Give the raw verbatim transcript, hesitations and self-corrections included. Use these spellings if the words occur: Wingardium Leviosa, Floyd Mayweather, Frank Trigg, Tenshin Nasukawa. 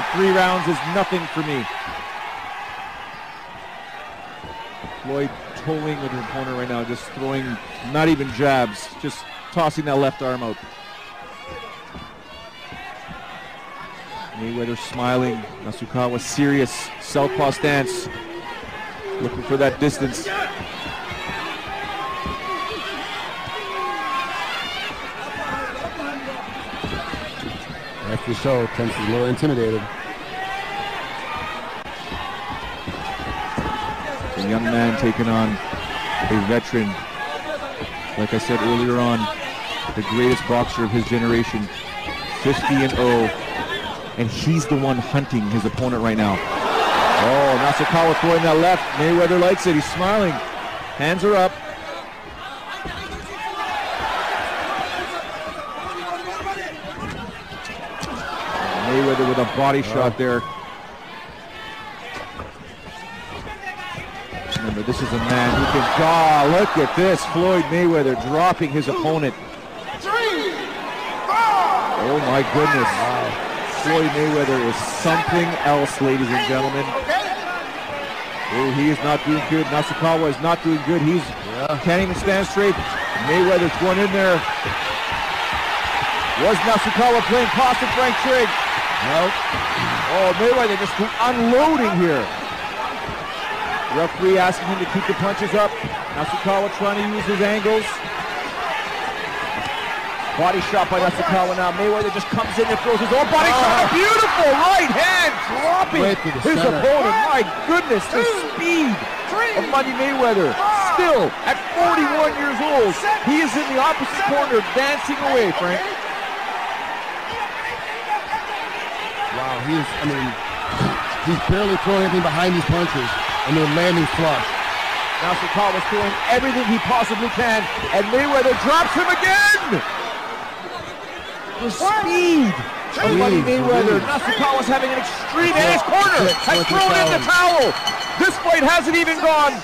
me. Three rounds is nothing for me. Floyd tolling with her opponent right now, just throwing not even jabs, just tossing that left arm out. Mayweather smiling, Nasukawa serious, southpaw stance, looking for that distance. After the show, Tenshin's a little intimidated. A young man taking on a veteran. Like I said earlier on, the greatest boxer of his generation, fifty and oh. And he's the one hunting his opponent right now. Oh, Nasukawa throwing that left. Mayweather likes it. He's smiling. Hands are up. Mayweather with a body oh. shot there. Remember, this is a man who can... Ah, oh, look at this. Floyd Mayweather dropping his opponent. Three, four, oh, my goodness. Wow. Floyd Mayweather is something else, ladies and gentlemen. Oh, he is not doing good. Nasukawa is not doing good. He's yeah. can't even stand straight. Mayweather's going in there. Was Nasukawa playing past Frank Trigg? Nope. Oh, Mayweather just unloading here. Referee asking him to keep the punches up. Nasukawa trying to use his angles. Body shot by Nasukawa now. Mayweather just comes in and throws his own body oh. shot. A beautiful right hand dropping his center. opponent. My goodness, the speed of Money Mayweather. Still, at forty-one years old, he is in the opposite corner, dancing away, Frank. Wow, he is, I mean, he's barely throwing anything behind these punches, and they're landing flush. Nasukawa's doing everything he possibly can, and Mayweather drops him again! The speed of Money Mayweather. Nasukawa's having an extreme in his corner. Has thrown in the towel. This fight hasn't even gone.